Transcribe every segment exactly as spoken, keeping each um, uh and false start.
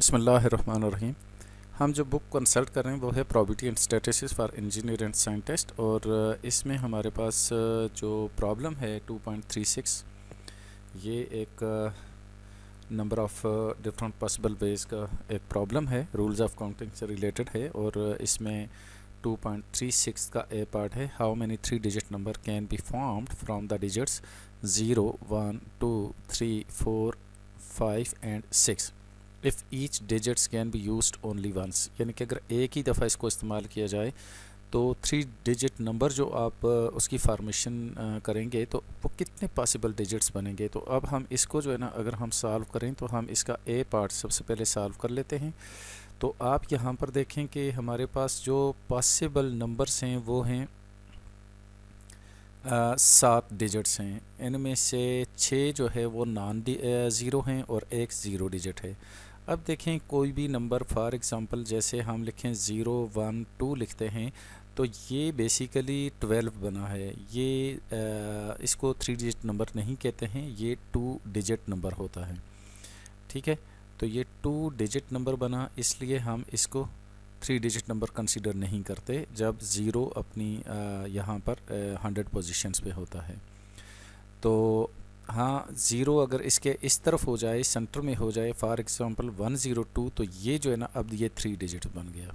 बिस्मिल्लाहिर्रहमानिर्रहीम। हम जो बुक कंसल्ट कर रहे हैं वो है probability and statistics for engineer and scientist, और इसमें हमारे पास जो प्रॉब्लम है टू पॉइंट थ्री सिक्स, ये एक number of different possible ways का एक प्रॉब्लम है, रूल्स ऑफ काउंटिंग से रिलेटेड है। और इसमें टू पॉइंट थ्री सिक्स का ए पार्ट है, how many three digit number can be formed from the digits zero one two three four five and six if each digits can be used only once. यानी कि अगर एक ही दफ़ा इसको इस्तेमाल किया जाए तो थ्री डिजिट नंबर जो आप उसकी फार्मेशन करेंगे तो वो कितने पॉसिबल डिजिट्स बनेंगे। तो अब हम इसको जो है ना, अगर हम सॉल्व करें तो हम इसका ए पार्ट सबसे पहले सॉल्व कर लेते हैं। तो आप यहाँ पर देखें कि हमारे पास जो पॉसिबल नंबर्स हैं वो हैं आ, सात डिजिट्स हैं। इनमें से छः जो है वो नॉन ज़ीरो हैं और एक ज़ीरो डिजिट है। अब देखें कोई भी नंबर, फॉर एग्ज़ाम्पल जैसे हम लिखें ज़ीरो वन टू लिखते हैं तो ये बेसिकली ट्वेल्व बना है। ये आ, इसको थ्री डिजिट नंबर नहीं कहते हैं, ये टू डिजिट नंबर होता है। ठीक है, तो ये टू डिजिट नंबर बना, इसलिए हम इसको थ्री डिजिट नंबर कंसीडर नहीं करते जब ज़ीरो अपनी यहाँ पर हंड्रेड पोजीशंस पे होता है। तो हाँ, ज़ीरो अगर इसके इस तरफ हो जाए, सेंटर में हो जाए, for example one zero two, तो ये जो है ना, अब ये थ्री डिजिट बन गया,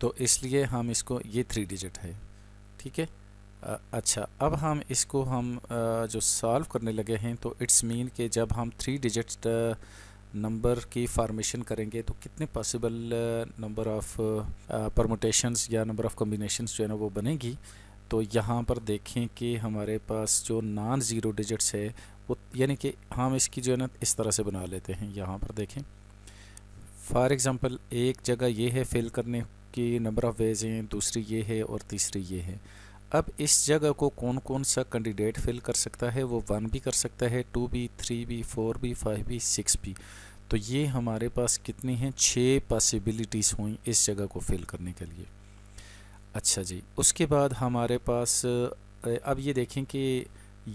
तो इसलिए हम इसको, ये थ्री डिजिट है। ठीक है, अच्छा, अब हम इसको हम आ, जो सॉल्व करने लगे हैं तो इट्स मीन कि जब हम थ्री डिजिट नंबर की फार्मेशन करेंगे तो कितने पॉसिबल नंबर ऑफ़ परमुटेशंस या नंबर ऑफ़ कॉम्बिनेशंस जो है ना वो बनेगी। तो यहाँ पर देखें कि हमारे पास जो नॉन ज़ीरो डिजिट्स है वो, यानी कि हम इसकी जो है ना इस तरह से बना लेते हैं। यहाँ पर देखें फॉर एग्ज़ाम्पल एक जगह ये है फिल करने की नंबर ऑफ़ वेज हैं, दूसरी ये है और तीसरी ये है। अब इस जगह को कौन कौन सा कैंडिडेट फिल कर सकता है, वो वन भी कर सकता है, टू भी, थ्री भी, फोर भी, फाइव भी, सिक्स भी। तो ये हमारे पास कितनी हैं, छः पॉसिबिलिटीज़ हुई इस जगह को फिल करने के लिए। अच्छा जी, उसके बाद हमारे पास अब ये देखें कि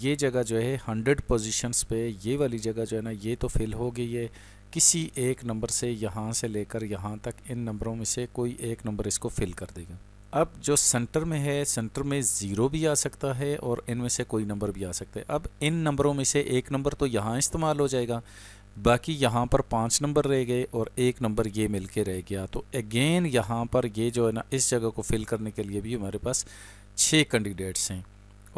ये जगह जो है हंड्रेड पोजीशंस पे, ये वाली जगह जो है ना ये तो फिल हो गई है। किसी एक नंबर से, यहाँ से लेकर यहाँ तक, इन नंबरों में से कोई एक नंबर इसको फिल कर देगा। अब जो सेंटर में है, सेंटर में ज़ीरो भी आ सकता है और इनमें से कोई नंबर भी आ सकता है। अब इन नंबरों में से एक नंबर तो यहाँ इस्तेमाल हो जाएगा, बाकी यहाँ पर पांच नंबर रह गए और एक नंबर ये मिलके रह गया। तो अगेन यहाँ पर ये जो है ना, इस जगह को फिल करने के लिए भी हमारे पास छः कैंडिडेट्स हैं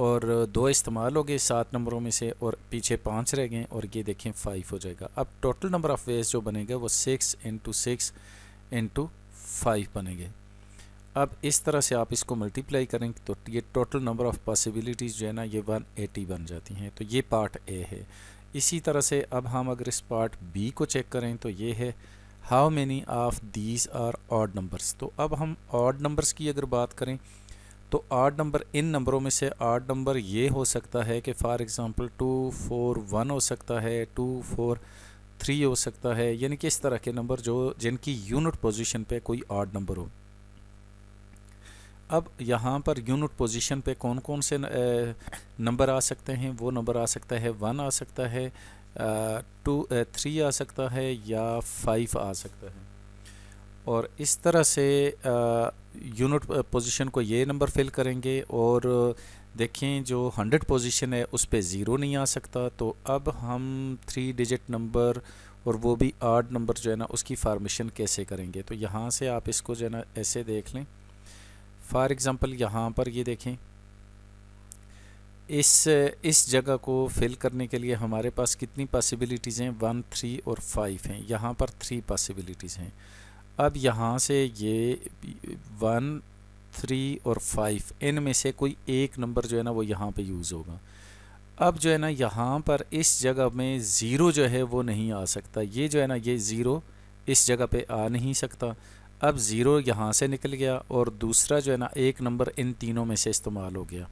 और दो इस्तेमाल हो गए सात नंबरों में से, और पीछे पाँच रह गए, और ये देखें फाइव हो जाएगा। अब टोटल नंबर ऑफ़ वेज जो बनेगा वो six into six into five बनेंगे। अब इस तरह से आप इसको मल्टीप्लाई करें तो ये टोटल नंबर ऑफ़ पॉसिबिलिटीज़ जो है ना ये वन एटी बन जाती हैं। तो ये पार्ट ए है। इसी तरह से अब हम अगर इस पार्ट बी को चेक करें तो ये है how many of these are odd numbers. तो अब हम ऑड नंबर्स की अगर बात करें तो ऑड नंबर, इन नंबरों में से ऑड नंबर ये हो सकता है कि for example two four one हो सकता है, टू फोर थ्री हो सकता है, यानी कि इस तरह के नंबर जो जिनकी यूनिट पोजिशन पर कोई ऑड नंबर हो। अब यहाँ पर यूनिट पोजीशन पे कौन कौन से नंबर आ सकते हैं, वो नंबर आ सकता है वन आ सकता है, टू थ्री आ सकता है, या फाइव आ सकता है। और इस तरह से यूनिट पोजीशन को ये नंबर फिल करेंगे। और देखें जो हंड्रेड पोजीशन है उस पे ज़ीरो नहीं आ सकता, तो अब हम थ्री डिजिट नंबर और वो भी आठ नंबर जो है ना उसकी फार्मेशन कैसे करेंगे। तो यहाँ से आप इसको जो है ना ऐसे देख लें, फॉर एग्ज़ाम्पल यहाँ पर ये देखें, इस इस जगह को फिल करने के लिए हमारे पास कितनी पॉसिबिलिटीज़ हैं, वन थ्री और फाइव हैं। यहाँ पर थ्री पॉसिबिलिटीज़ हैं। अब यहाँ से ये वन थ्री और फाइव, इन में से कोई एक नंबर जो है ना वो यहाँ पे यूज़ होगा। अब जो है ना यहाँ पर इस जगह में ज़ीरो जो है वो नहीं आ सकता, ये जो है ना ये ज़ीरो इस जगह पे आ नहीं सकता। अब ज़ीरो यहाँ से निकल गया और दूसरा जो है ना एक नंबर इन तीनों में से इस्तेमाल हो गया।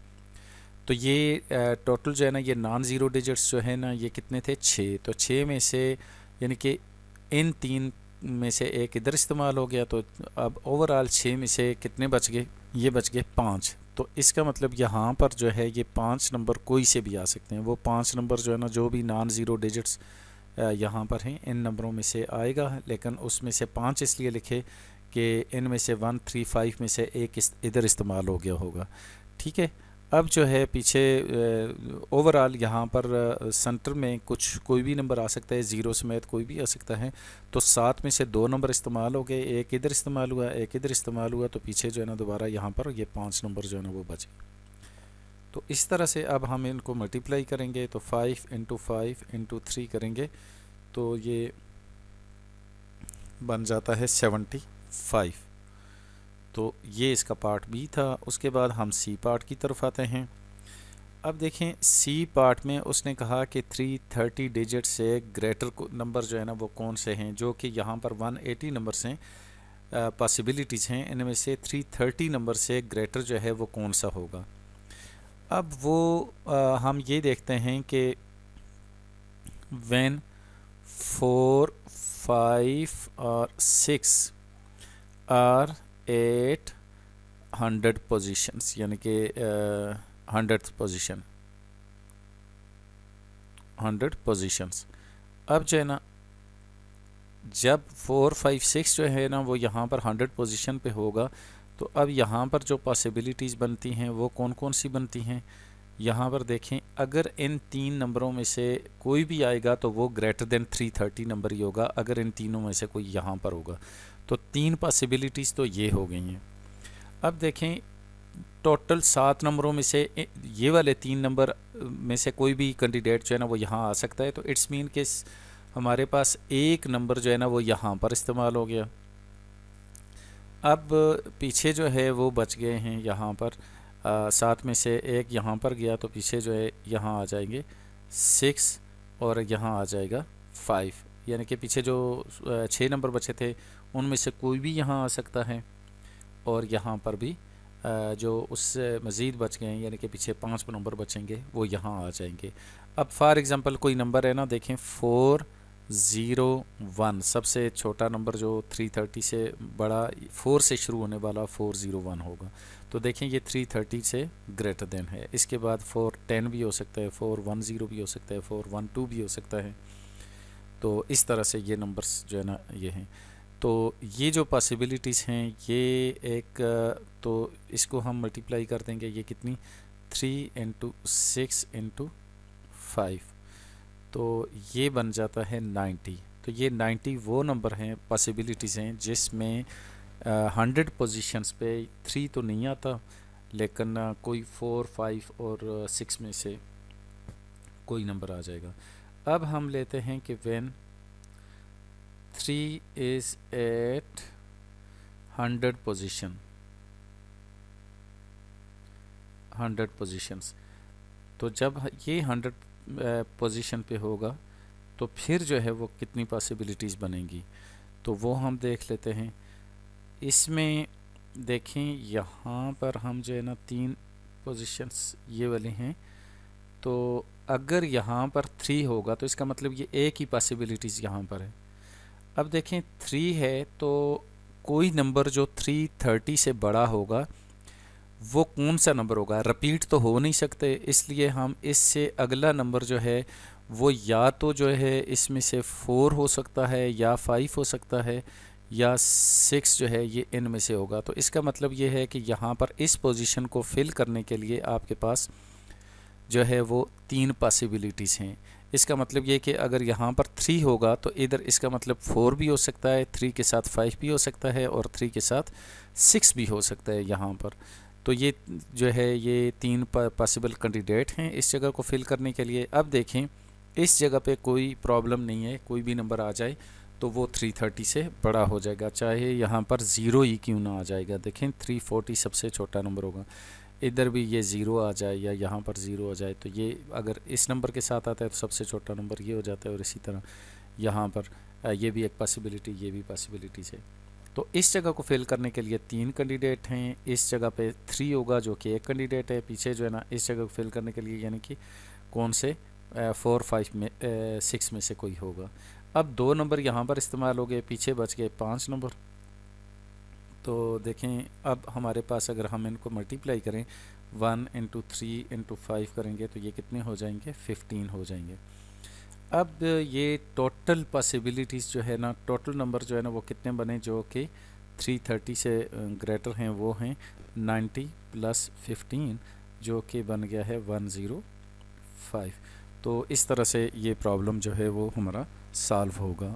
तो ये टोटल जो है ना ये नॉन ज़ीरो डिजिट्स जो है ना ये कितने थे, छः। तो छः में से, यानी कि इन तीन में से एक इधर इस्तेमाल हो गया, तो अब ओवरऑल छः में से कितने बच गए, ये बच गए पाँच। तो इसका मतलब यहाँ पर जो है ये पाँच नंबर कोई से भी आ सकते हैं। वो पाँच नंबर जो है ना, जो भी नॉन ज़ीरो डिजिट्स यहाँ पर हैं, इन नंबरों में से आएगा, लेकिन उसमें से पाँच इसलिए लिखे कि इन में से वन थ्री फाइव में से एक इस, इधर इस्तेमाल हो गया होगा। ठीक है, अब जो है पीछे ओवरऑल यहाँ पर सेंटर में कुछ कोई भी नंबर आ सकता है, ज़ीरो समेत कोई भी आ सकता है। तो सात में से दो नंबर इस्तेमाल हो गए, एक इधर इस्तेमाल हुआ, एक इधर इस्तेमाल हुआ, तो पीछे जो है ना दोबारा यहाँ पर ये पांच नंबर जो है ना वो बचे। तो इस तरह से अब हम इनको मल्टीप्लाई करेंगे, तो five into five into three करेंगे तो ये बन जाता है सेवेंटी फाइव। तो ये इसका पार्ट बी था। उसके बाद हम सी पार्ट की तरफ आते हैं। अब देखें सी पार्ट में उसने कहा कि तीन सौ तीस डिजिट से ग्रेटर नंबर जो है ना वो कौन से हैं, जो कि यहाँ पर एक सौ अस्सी नंबर्स हैं, पॉसिबिलिटीज़ हैं, इनमें से तीन सौ तीस नंबर से ग्रेटर जो है वो कौन सा होगा। अब वो आ, हम ये देखते हैं कि व्हेन फोर फाइव और six are at hundred positions, यानी कि हंड्रेड पोजिशन हंड्रेड पोजिशंस। अब जो है ना जब फोर फाइव सिक्स जो है ना वो यहाँ पर हंड्रेड पोजिशन पे होगा, तो अब यहाँ पर जो पॉसिबिलिटीज़ बनती हैं वो कौन कौन सी बनती हैं। यहाँ पर देखें, अगर इन तीन नंबरों में से कोई भी आएगा तो वो greater than three thirty number ही होगा, अगर इन तीनों में से कोई यहाँ पर होगा। तो तीन पॉसिबिलिटीज़ तो ये हो गई हैं। अब देखें टोटल सात नंबरों में से ये वाले तीन नंबर में से कोई भी कैंडिडेट जो है ना वो यहाँ आ सकता है, तो इट्स मीन कि हमारे पास एक नंबर जो है ना वो यहाँ पर इस्तेमाल हो गया। अब पीछे जो है वो बच गए हैं यहाँ पर सात में से एक यहाँ पर गया, तो पीछे जो है यहाँ आ जाएंगे सिक्स और यहाँ आ जाएगा फाइव, यानी कि पीछे जो छः नंबर बचे थे उनमें से कोई भी यहाँ आ सकता है। और यहाँ पर भी जो उससे मज़ीद बच गए हैं, यानी कि पीछे पाँच नंबर बचेंगे, वो यहाँ आ जाएंगे। अब फॉर एग्ज़ाम्पल कोई नंबर है ना, देखें फोर ज़ीरो वन, सबसे छोटा नंबर जो थ्री थर्टी से बड़ा, फोर से शुरू होने वाला फोर ज़ीरो वन होगा, तो देखें ये थ्री थर्टी से ग्रेटर देन है। इसके बाद फोर टेन भी हो सकता है, फोर वन ज़ीरो भी हो सकता है, फोर वन टू भी हो सकता है। तो इस तरह से ये नंबर्स जो है ना ये हैं। तो ये जो पॉसिबिलिटीज़ हैं ये एक, तो इसको हम मल्टीप्लाई कर देंगे, ये कितनी three into six into five, तो ये बन जाता है नाइन्टी। तो ये नाइन्टी वो नंबर हैं, पॉसिबिलिटीज़ हैं जिसमें हंड्रेड पोजीशंस पे थ्री तो नहीं आता, लेकिन कोई फोर फाइव और सिक्स में से कोई नंबर आ जाएगा। अब हम लेते हैं कि when three is at hundred position hundred positions, तो जब ये हंड्रेड पोजिशन पे होगा तो फिर जो है वो कितनी पॉसिबिलिटीज़ बनेंगी, तो वो हम देख लेते हैं। इसमें देखें यहाँ पर हम जो है ना तीन पोजिशंस ये वाली हैं, तो अगर यहाँ पर थ्री होगा तो इसका मतलब ये एक ही पॉसिबिलिटीज़ यहाँ पर है। अब देखें थ्री है, तो कोई नंबर जो थ्री थर्टी से बड़ा होगा वो कौन सा नंबर होगा। रिपीट तो हो नहीं सकते, इसलिए हम इससे अगला नंबर जो है वो या तो जो है इसमें से फोर हो सकता है, या फाइव हो सकता है, या सिक्स जो है ये इनमें से होगा। तो इसका मतलब ये है कि यहाँ पर इस पोजीशन को फिल करने के लिए आपके पास जो है वो तीन पॉसिबिलिटीज़ हैं। इसका मतलब ये कि अगर यहाँ पर थ्री होगा तो इधर इसका मतलब फोर भी हो सकता है, थ्री के साथ फाइव भी हो सकता है, और थ्री के साथ सिक्स भी हो सकता है यहाँ पर। तो ये जो है ये तीन पॉसिबल कैंडिडेट हैं इस जगह को फिल करने के लिए। अब देखें इस जगह पे कोई प्रॉब्लम नहीं है, कोई भी नंबर आ जाए तो वो थ्री थर्टी से बड़ा हो जाएगा, चाहे यहाँ पर ज़ीरो ही क्यों ना आ जाएगा। देखें थ्री फोर्टी सबसे छोटा नंबर होगा, इधर भी ये ज़ीरो आ जाए या यहाँ पर ज़ीरो आ जाए, तो ये अगर इस नंबर के साथ आता है तो सबसे छोटा नंबर ये हो जाता है। और इसी तरह यहाँ पर ये भी एक पॉसिबिलिटी, ये भी पॉसिबिलिटी है। तो इस जगह को फिल करने के लिए तीन कैंडिडेट हैं, इस जगह पे थ्री होगा जो कि एक कैंडिडेट है, पीछे जो है ना इस जगह को फिल करने के लिए यानी कि कौन से फोर फाइव में सिक्स में से कोई होगा। अब दो नंबर यहाँ पर इस्तेमाल हो गए, पीछे बच गए पाँच नंबर। तो देखें अब हमारे पास अगर हम इनको मल्टीप्लाई करें one into three into five करेंगे तो ये कितने हो जाएंगे, फिफ्टीन हो जाएंगे। अब ये टोटल पॉसिबिलिटीज़ जो है ना, टोटल नंबर जो है ना वो कितने बने जो कि तीन सौ तीस से ग्रेटर हैं, वो हैं नब्बे प्लस पंद्रह जो कि बन गया है एक सौ पाँच। तो इस तरह से ये प्रॉब्लम जो है वो हमारा सॉल्व होगा।